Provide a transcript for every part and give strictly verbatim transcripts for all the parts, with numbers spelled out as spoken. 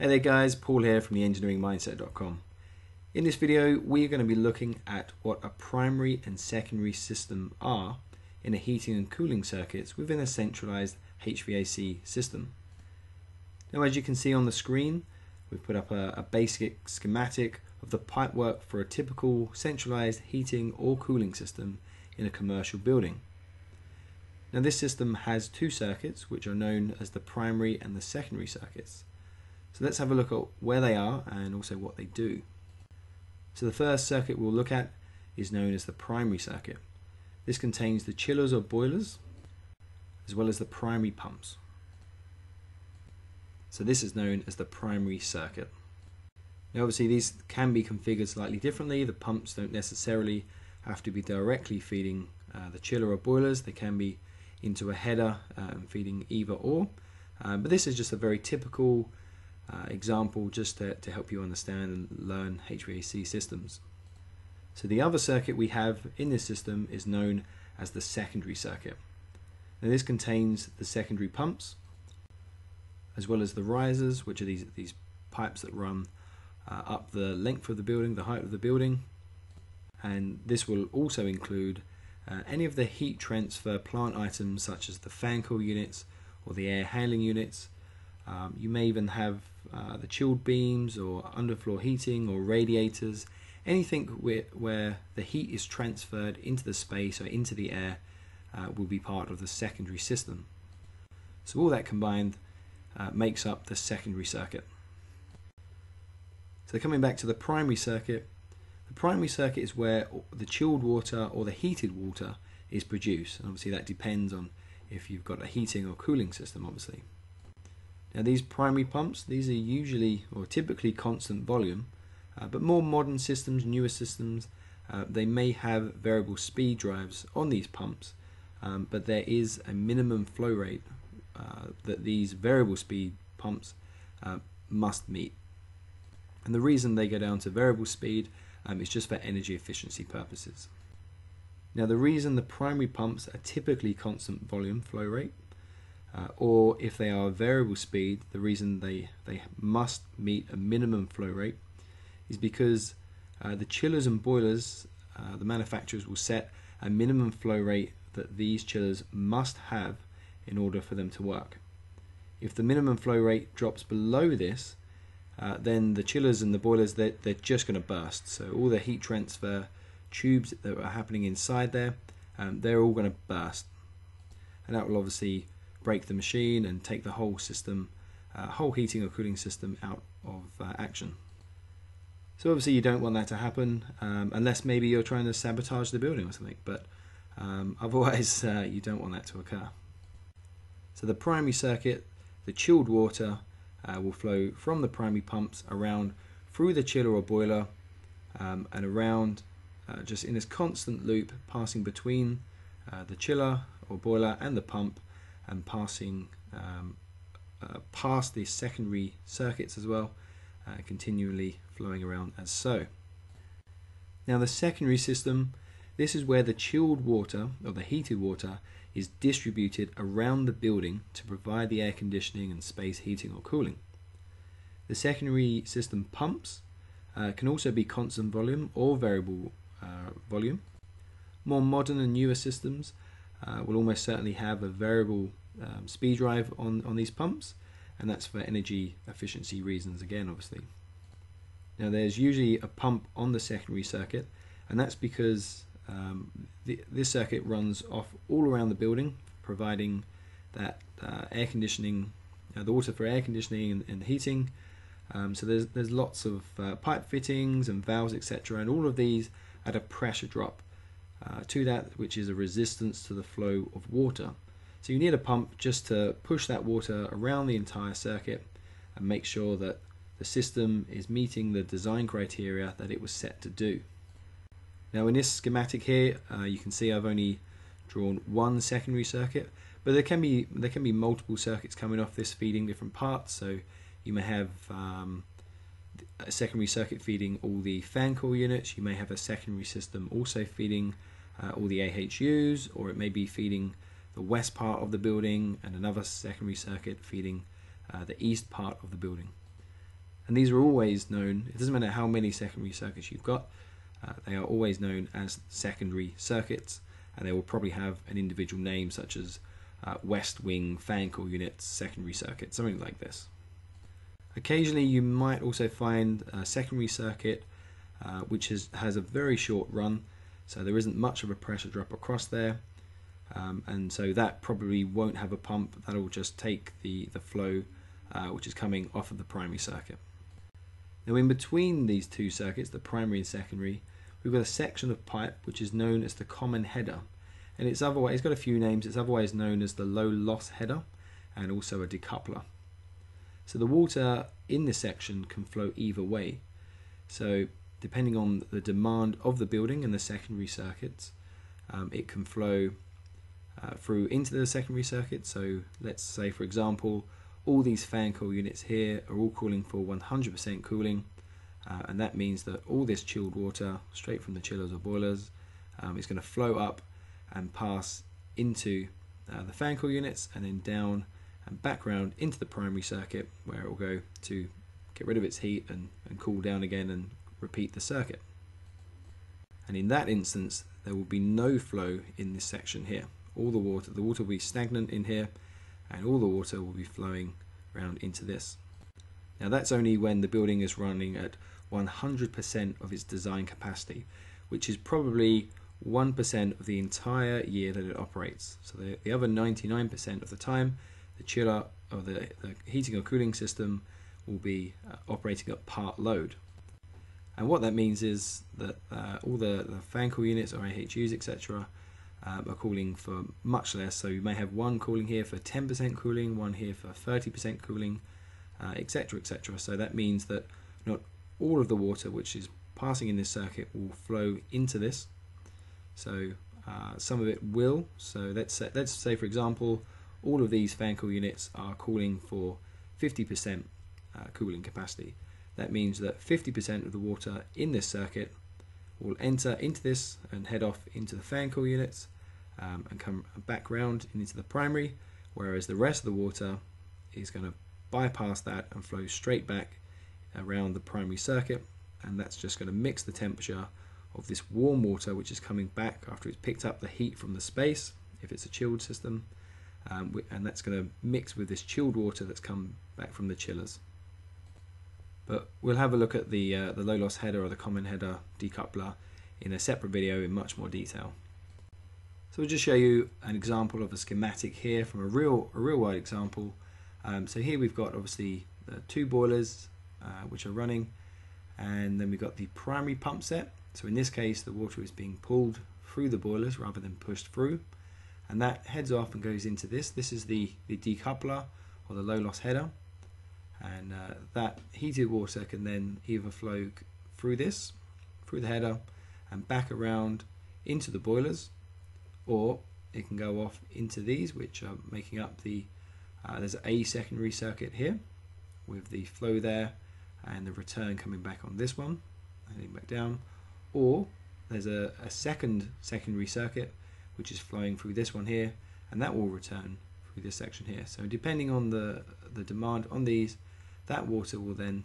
Hey there guys, Paul here from the engineering mindset dot com. In this video, we're going to be looking at what a primary and secondary system are in the heating and cooling circuits within a centralized H V A C system. Now, as you can see on the screen, we've put up a, a basic schematic of the pipework for a typical centralized heating or cooling system in a commercial building. Now, this system has two circuits, which are known as the primary and the secondary circuits. So let's have a look at where they are and also what they do. So the first circuit we'll look at is known as the primary circuit. This contains the chillers or boilers, as well as the primary pumps. So this is known as the primary circuit. Now obviously these can be configured slightly differently. The pumps don't necessarily have to be directly feeding uh, the chiller or boilers. They can be into a header uh, and feeding either or. Uh, but this is just a very typical Uh, example just to, to help you understand and learn H V A C systems. So the other circuit we have in this system is known as the secondary circuit. Now this contains the secondary pumps as well as the risers, which are these, these pipes that run uh, up the length of the building, the height of the building, and this will also include uh, any of the heat transfer plant items such as the fan coil units or the air handling units. Um, you may even have uh, the chilled beams or underfloor heating or radiators, anything where, where the heat is transferred into the space or into the air uh, will be part of the secondary system. So all that combined uh, makes up the secondary circuit. So coming back to the primary circuit, the primary circuit is where the chilled water or the heated water is produced, and obviously that depends on if you've got a heating or cooling system obviously. Now these primary pumps, these are usually or typically constant volume, uh, but more modern systems, newer systems, uh, they may have variable speed drives on these pumps, um, but there is a minimum flow rate uh, that these variable speed pumps uh, must meet. And the reason they go down to variable speed um, is just for energy efficiency purposes. Now the reason the primary pumps are typically constant volume flow rate, Uh, or if they are variable speed, the reason they, they must meet a minimum flow rate is because uh, the chillers and boilers, uh, the manufacturers will set a minimum flow rate that these chillers must have in order for them to work. If the minimum flow rate drops below this, uh, then the chillers and the boilers, they're, they're just going to burst. So all the heat transfer tubes that are happening inside there, um, they're all going to burst. And that will obviously break the machine and take the whole system, uh, whole heating or cooling system out of uh, action. So obviously you don't want that to happen um, unless maybe you're trying to sabotage the building or something, but um, otherwise uh, you don't want that to occur. So the primary circuit, the chilled water uh, will flow from the primary pumps around through the chiller or boiler um, and around uh, just in this constant loop passing between uh, the chiller or boiler and the pump, and passing um, uh, past the secondary circuits as well, uh, continually flowing around as so. Now the secondary system, this is where the chilled water or the heated water is distributed around the building to provide the air conditioning and space heating or cooling. The secondary system pumps uh, can also be constant volume or variable uh, volume. More modern and newer systems Uh, will almost certainly have a variable um, speed drive on, on these pumps, and that's for energy efficiency reasons again obviously. Now there's usually a pump on the secondary circuit, and that's because um, the, this circuit runs off all around the building, providing that uh, air conditioning, uh, the water for air conditioning and, and heating. Um, so there's, there's lots of uh, pipe fittings and valves et cetera, and all of these at a pressure drop Uh, to that, which is a resistance to the flow of water. So you need a pump just to push that water around the entire circuit and make sure that the system is meeting the design criteria that it was set to do. Now in this schematic here, uh, you can see I've only drawn one secondary circuit, but there can be there can be multiple circuits coming off this feeding different parts. So you may have um, a secondary circuit feeding all the fan coil units, you may have a secondary system also feeding Uh, all the A H Us, or it may be feeding the west part of the building and another secondary circuit feeding uh, the east part of the building. And these are always known, it doesn't matter how many secondary circuits you've got, uh, they are always known as secondary circuits, and they will probably have an individual name such as uh, West Wing fan coil units, secondary circuit, something like this. Occasionally you might also find a secondary circuit uh, which is, has a very short run, so there isn't much of a pressure drop across there, um, and so that probably won't have a pump, that'll just take the, the flow uh, which is coming off of the primary circuit. Now in between these two circuits, the primary and secondary, we've got a section of pipe which is known as the common header, and it's otherwise, it's got a few names, it's otherwise known as the low loss header and also a decoupler. So the water in this section can flow either way. So depending on the demand of the building and the secondary circuits, um, it can flow uh, through into the secondary circuit. So let's say, for example, all these fan coil units here are all cooling for one hundred percent cooling. Uh, and that means that all this chilled water straight from the chillers or boilers um, is going to flow up and pass into uh, the fan coil units and then down and back round into the primary circuit, where it will go to get rid of its heat and, and cool down again and repeat the circuit. And in that instance there will be no flow in this section here. All the water, the water will be stagnant in here, and all the water will be flowing round into this. Now that's only when the building is running at one hundred percent of its design capacity, which is probably one percent of the entire year that it operates. So the, the other ninety-nine percent of the time, the chiller or the, the heating or cooling system will be uh, operating at part load. And what that means is that uh, all the, the fan coil units or A H Us, et cetera um, are cooling for much less. So you may have one cooling here for ten percent cooling, one here for thirty percent cooling, etc., uh, et cetera. So that means that not all of the water which is passing in this circuit will flow into this. So uh, some of it will. So let's say, let's say for example, all of these fan coil units are cooling for fifty percent uh, cooling capacity. That means that fifty percent of the water in this circuit will enter into this and head off into the fan coil units um, and come back round into the primary, whereas the rest of the water is going to bypass that and flow straight back around the primary circuit, and that's just going to mix the temperature of this warm water which is coming back after it's picked up the heat from the space if it's a chilled system. Um, and that's going to mix with this chilled water that's come back from the chillers. But we'll have a look at the, uh, the low loss header or the common header decoupler in a separate video in much more detail. So we'll just show you an example of a schematic here from a real, a real world example. Um, so here we've got obviously the two boilers uh, which are running, and then we've got the primary pump set. So in this case the water is being pulled through the boilers rather than pushed through. And that heads off and goes into this. This is the, the decoupler or the low loss header. And uh, that heated water can then either flow through this, through the header, and back around into the boilers, or it can go off into these, which are making up the, uh, there's a secondary circuit here with the flow there and the return coming back on this one, heading back down. Or there's a, a second secondary circuit which is flowing through this one here, and that will return through this section here. So depending on the, the demand on these, that water will then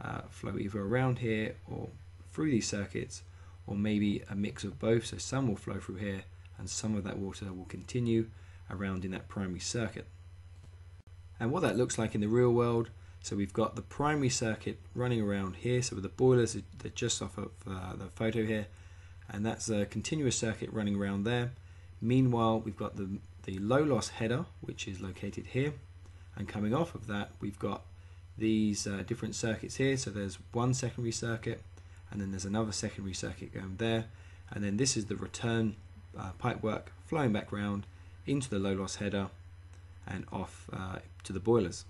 uh, flow either around here or through these circuits, or maybe a mix of both. So some will flow through here and some of that water will continue around in that primary circuit. And what that looks like in the real world, so we've got the primary circuit running around here, so with the boilers, they're just off of uh, the photo here, and that's a continuous circuit running around there. Meanwhile, we've got the, the low loss header, which is located here, and coming off of that, we've got these uh, different circuits here. So there's one secondary circuit, and then there's another secondary circuit going there, and then this is the return uh, pipe work flowing back round into the low loss header and off uh, to the boilers.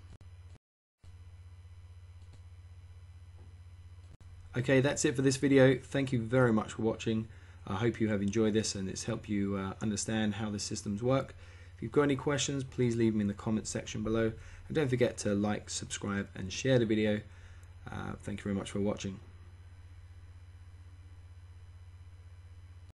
Okay, that's it for this video. Thank you very much for watching. I hope you have enjoyed this and it's helped you uh, understand how the systems work. If you've got any questions, please leave them in the comments section below. And don't forget to like, subscribe and share the video. Uh, thank you very much for watching.